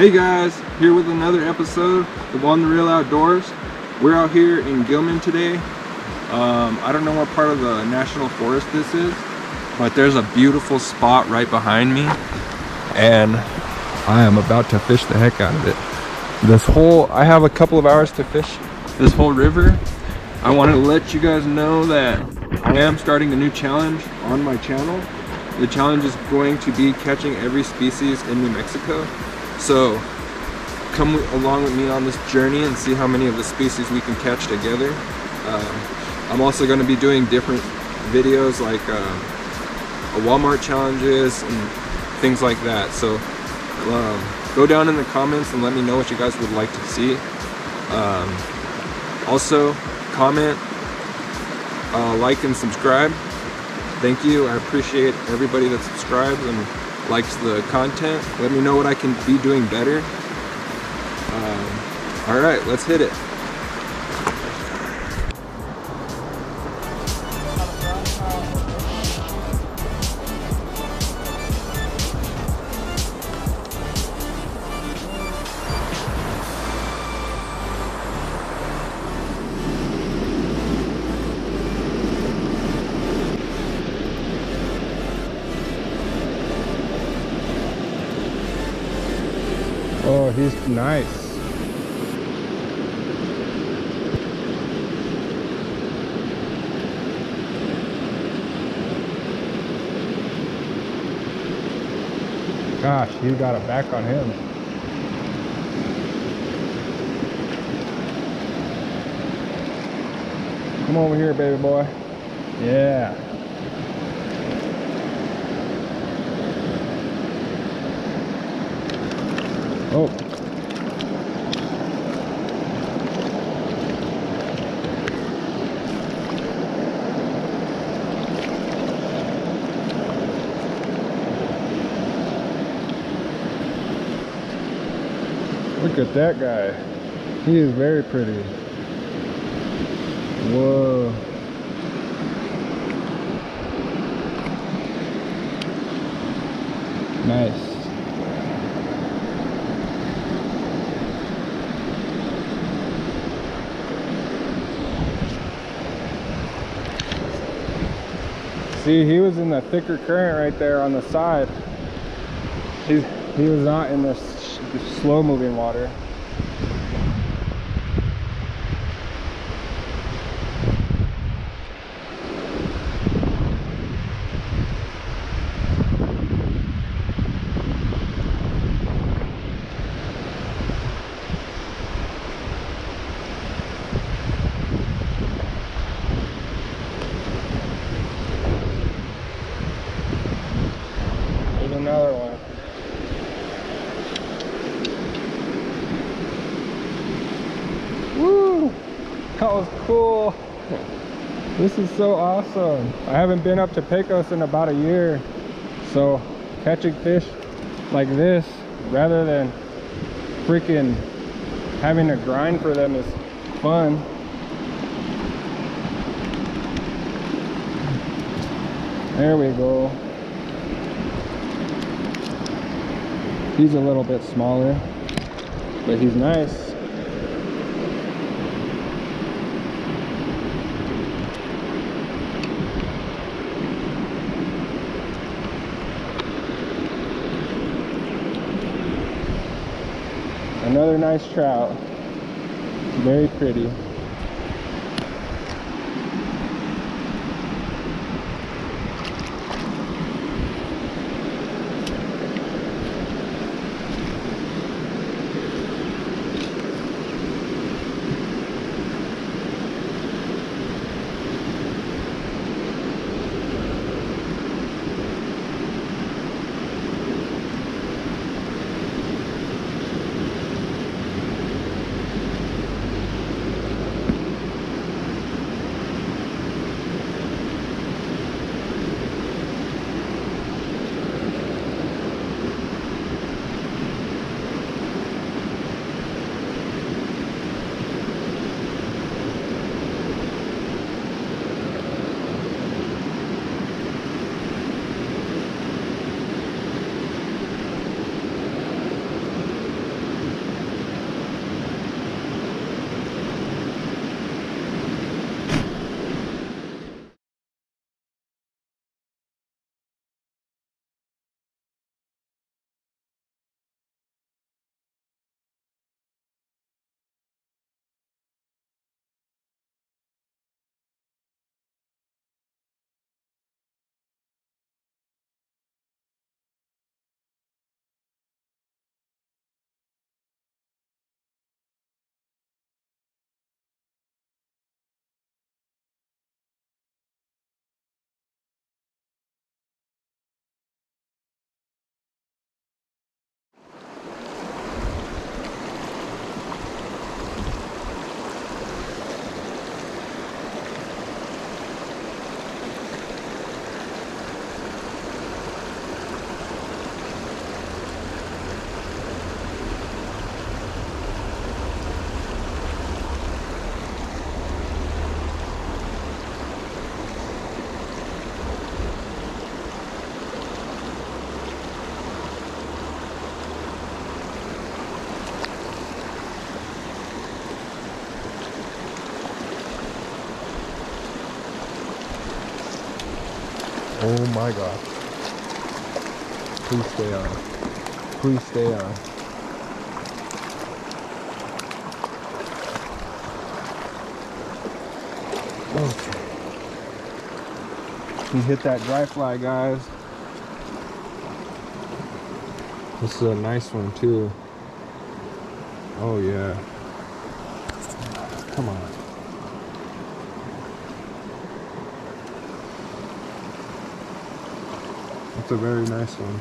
Hey guys, here with another episode of OnTheReel Outdoors. We're out here in Gilman today. I don't know what part of the national forest this is, but there's a beautiful spot right behind me, and I am about to fish the heck out of it. I have a couple of hours to fish this whole river. I wanted to let you guys know that I am starting a new challenge on my channel. The challenge is going to be catching every species in New Mexico. So come along with me on this journey and see how many of the species we can catch together. I'm also going to be doing different videos like Walmart challenges and things like that. So go down in the comments and let me know what you guys would like to see. Also comment, like and subscribe. Thank you. I appreciate everybody that subscribes and likes the content. Let me know what I can be doing better. All right, let's hit it. Oh, he's nice. Gosh, you got a back on him. Come over here, baby boy. Yeah. Oh. Look at that guy. He is very pretty. Whoa. Nice. See, he was in the thicker current right there on the side. He was not in the slow-moving water. Another one. Woo! That was cool. This is so awesome. I haven't been up to Pecos in about a year, so catching fish like this rather than freaking having to grind for them is fun. There we go. He's a little bit smaller, but he's nice. Another nice trout. Very pretty. Oh my gosh. Please stay on. Please stay on. Okay. We hit that dry fly, guys. This is a nice one too. Oh yeah. Come on. That's a very nice one.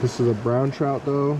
This is a brown trout though.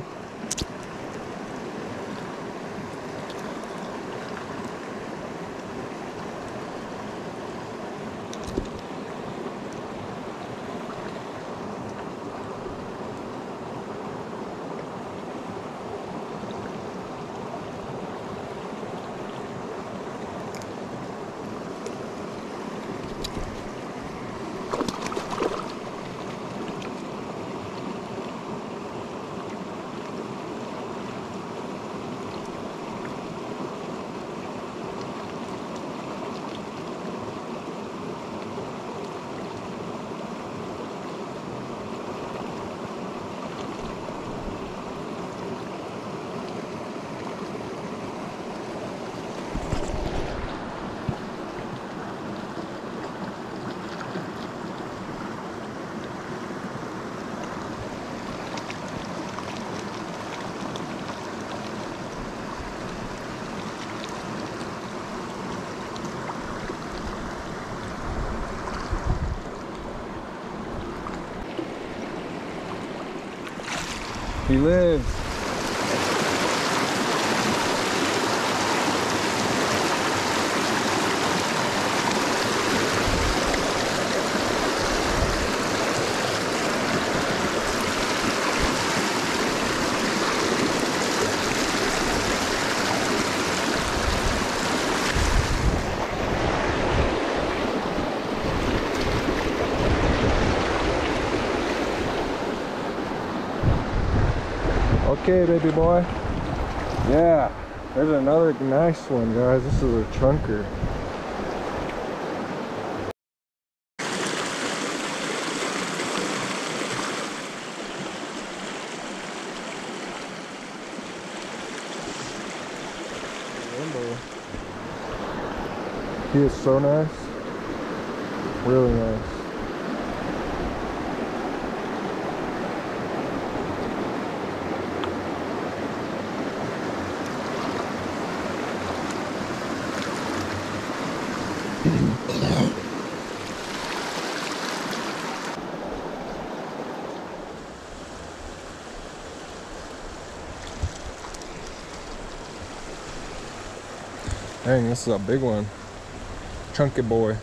He lives. Okay, baby boy. Yeah, there's another nice one, guys. This is a chunker. He is so nice. Really nice. Dang, this is a big one. Chunky boy.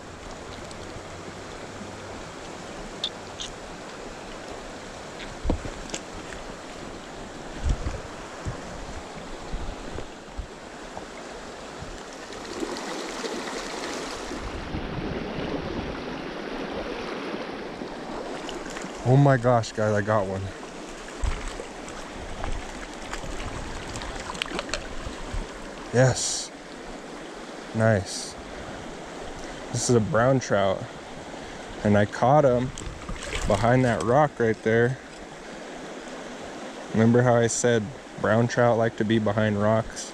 Oh my gosh, guys, I got one. Yes. Nice. This is a brown trout, and I caught him behind that rock right there. Remember how I said brown trout like to be behind rocks?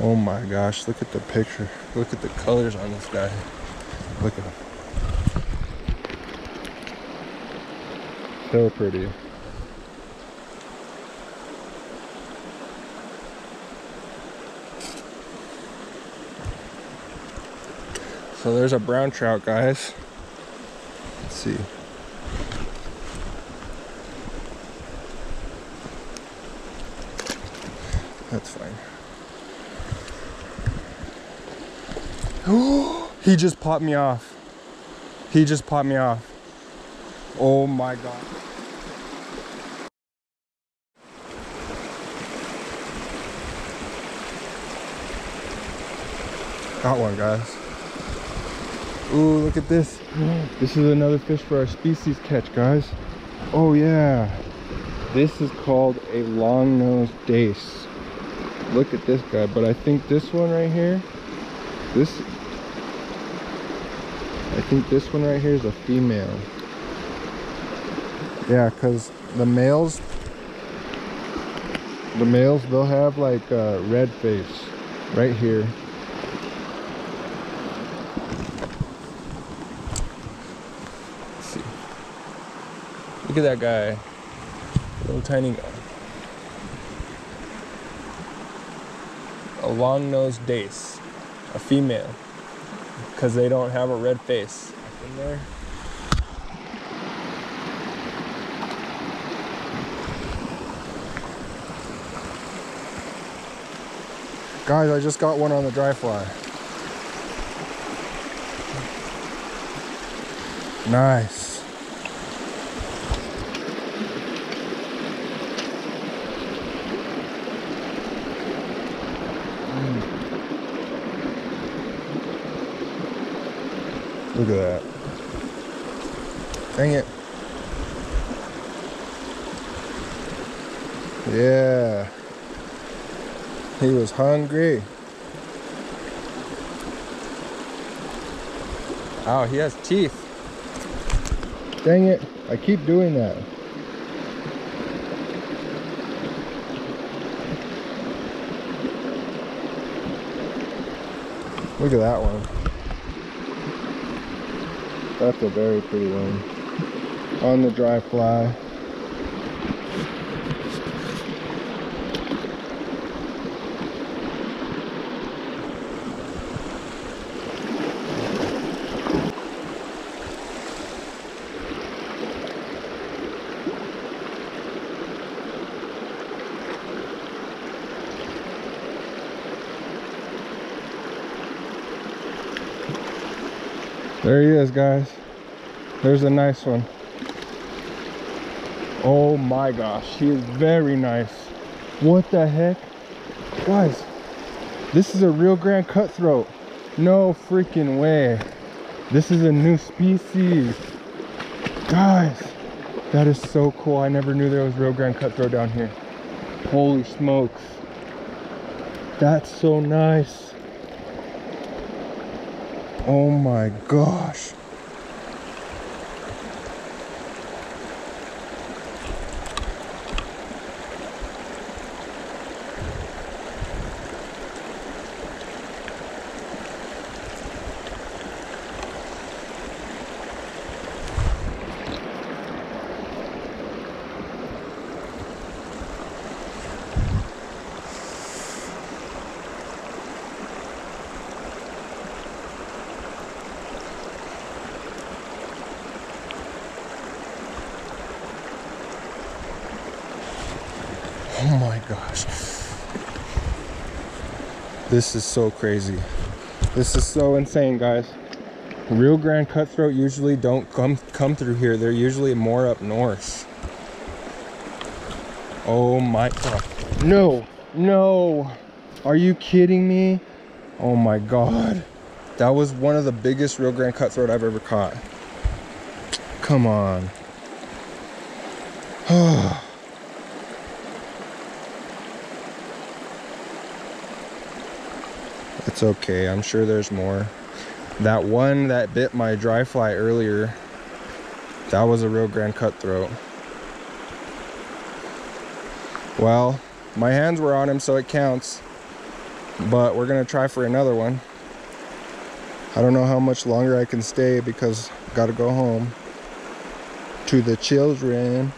Oh my gosh, look at the picture. Look at the colors on this guy. Look at him. So pretty. So there's a brown trout, guys. Let's see. That's fine. Oh, he just popped me off. He just popped me off. Oh my God. Got one, guys. Ooh, look at this. This is another fish for our species catch, guys. Oh yeah. This is called a long-nosed dace. Look at this guy, but I think this one right here, I think this one right here is a female. Yeah, because the males, they'll have like a red face right here. Let's see. Look at that guy. Little tiny guy. A long-nosed dace. A female. Because they don't have a red face. In there. Guys, I just got one on the dry fly. Nice. Mm. Look at that. Dang it. Yeah. He was hungry. Oh, he has teeth. Dang it, I keep doing that. Look at that one. That's a very pretty one. On the dry fly. There he is, guys. There's a nice one. Oh my gosh, he is very nice. What the heck? Guys, this is a Rio Grande cutthroat. No freaking way. This is a new species. Guys, that is so cool. I never knew there was Rio Grande cutthroat down here. Holy smokes. That's so nice. Oh my gosh. Oh my gosh. This is so crazy. This is so insane, guys. Rio Grande cutthroat usually don't come through here. They're usually more up north. Oh my god. No, no. Are you kidding me? Oh my god. That was one of the biggest Rio Grande cutthroat I've ever caught. Come on. Oh. It's okay, I'm sure there's more. That one that bit my dry fly earlier, that was a Rio Grande cutthroat. Well, my hands were on him, so it counts. But we're gonna try for another one. I don't know how much longer I can stay because I've gotta go home to the children.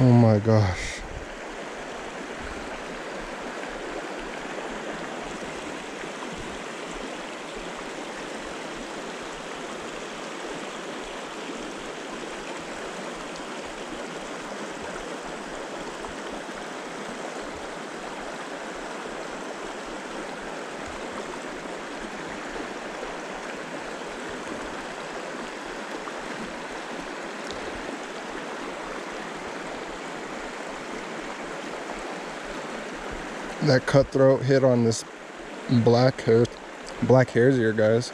Oh my gosh. that cutthroat hit on this black hares here, guys.